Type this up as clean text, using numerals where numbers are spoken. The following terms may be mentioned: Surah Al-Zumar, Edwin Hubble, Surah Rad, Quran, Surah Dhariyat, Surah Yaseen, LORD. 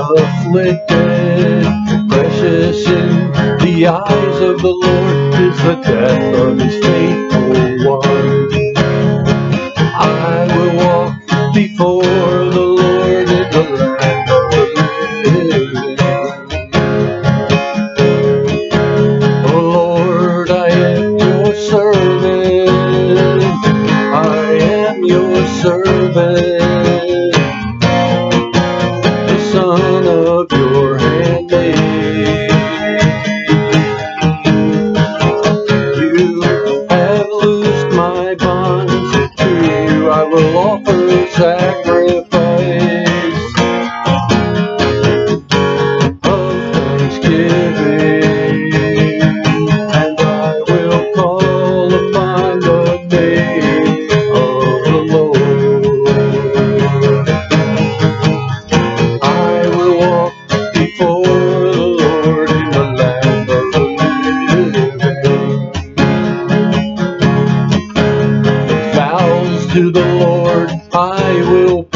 afflicted. Precious in the eyes of the Lord is the death of his faithful one. I will walk before the Lord in the land of the living. O Lord, I am your servant. I am your servant, the son of your handmaid. You have loosed my bonds. To you I will offer sacrifice of thanksgiving, and I will call upon the name of the Lord. I will walk before the Lord in the land of the living. Vows to the Lord I will